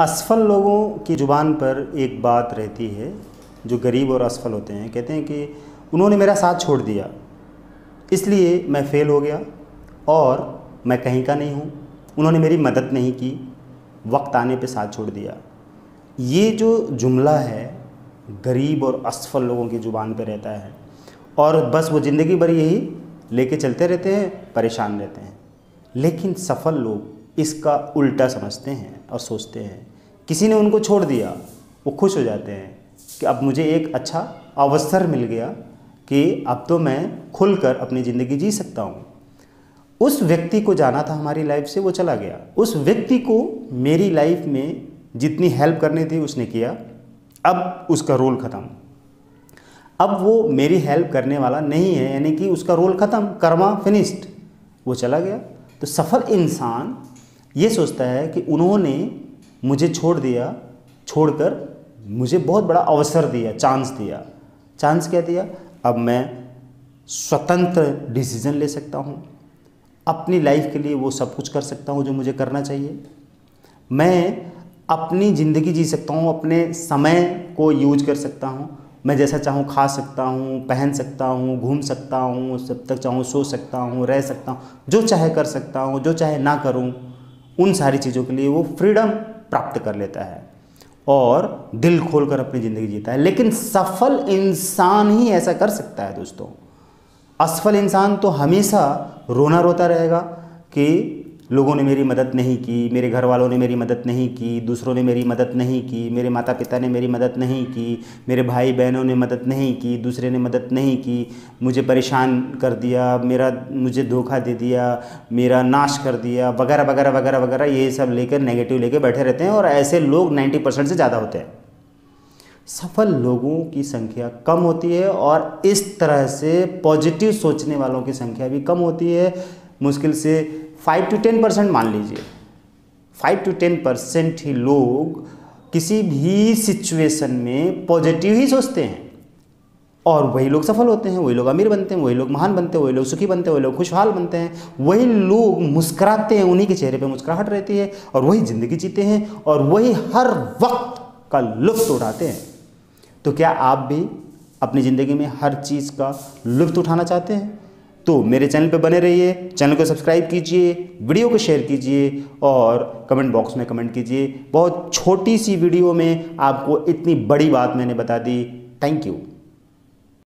असफल लोगों की ज़ुबान पर एक बात रहती है, जो गरीब और असफल होते हैं, कहते हैं कि उन्होंने मेरा साथ छोड़ दिया इसलिए मैं फ़ेल हो गया और मैं कहीं का नहीं हूँ, उन्होंने मेरी मदद नहीं की, वक्त आने पे साथ छोड़ दिया। ये जो जुमला है गरीब और असफल लोगों की ज़ुबान पे रहता है और बस वो ज़िंदगी भर यही लेके चलते रहते हैं, परेशान रहते हैं। लेकिन सफल लोग इसका उल्टा समझते हैं और सोचते हैं, किसी ने उनको छोड़ दिया वो खुश हो जाते हैं कि अब मुझे एक अच्छा अवसर मिल गया कि अब तो मैं खुलकर अपनी ज़िंदगी जी सकता हूँ। उस व्यक्ति को जाना था हमारी लाइफ से, वो चला गया। उस व्यक्ति को मेरी लाइफ में जितनी हेल्प करनी थी उसने किया, अब उसका रोल ख़त्म, अब वो मेरी हेल्प करने वाला नहीं है, यानी कि उसका रोल ख़त्म, कर्मा फिनिश्ड, वो चला गया। तो सफल इंसान ये सोचता है कि उन्होंने मुझे छोड़ दिया, छोड़कर मुझे बहुत बड़ा अवसर दिया, चांस दिया। चांस क्या दिया? अब मैं स्वतंत्र डिसीज़न ले सकता हूँ, अपनी लाइफ के लिए वो सब कुछ कर सकता हूँ जो मुझे करना चाहिए, मैं अपनी ज़िंदगी जी सकता हूँ, अपने समय को यूज कर सकता हूँ, मैं जैसा चाहूँ खा सकता हूँ, पहन सकता हूँ, घूम सकता हूँ, जब तक चाहूँ सो सकता हूँ, रह सकता हूँ, जो चाहे कर सकता हूँ, जो चाहे ना करूँ, उन सारी चीज़ों के लिए वो फ्रीडम प्राप्त कर लेता है और दिल खोलकर अपनी ज़िंदगी जीता है। लेकिन सफल इंसान ही ऐसा कर सकता है दोस्तों। असफल इंसान तो हमेशा रोना रोता रहेगा कि लोगों ने मेरी मदद नहीं की, मेरे घर वालों ने मेरी मदद नहीं की, दूसरों ने मेरी मदद नहीं की, मेरे माता पिता ने मेरी मदद नहीं की, मेरे भाई बहनों ने मदद नहीं की, दूसरे ने मदद नहीं की, मुझे परेशान कर दिया, मुझे धोखा दे दिया, मेरा नाश कर दिया, वगैरह वगैरह वगैरह वगैरह, ये सब लेकर नेगेटिव लेकर बैठे रहते हैं। और ऐसे लोग 90% से ज़्यादा होते हैं। सफल लोगों की संख्या कम होती है और इस तरह से पॉजिटिव सोचने वालों की संख्या भी कम होती है। मुश्किल से 5 से 10% मान लीजिए, 5 से 10% ही लोग किसी भी सिचुएशन में पॉजिटिव ही सोचते हैं और वही लोग सफल होते हैं, वही लोग अमीर बनते हैं, वही लोग महान बनते हैं, वही लोग सुखी बनते हैं, वही लोग खुशहाल बनते हैं, वही लोग मुस्कुराते हैं, उन्हीं के चेहरे पे मुस्कुराहट रहती है और वही ज़िंदगी जीते हैं और वही हर वक्त का लुत्फ़ उठाते हैं। तो क्या आप भी अपनी ज़िंदगी में हर चीज़ का लुत्फ़ उठाना चाहते हैं? तो मेरे चैनल पे बने रहिए, चैनल को सब्सक्राइब कीजिए, वीडियो को शेयर कीजिए और कमेंट बॉक्स में कमेंट कीजिए। बहुत छोटी सी वीडियो में आपको इतनी बड़ी बात मैंने बता दी। Thank you.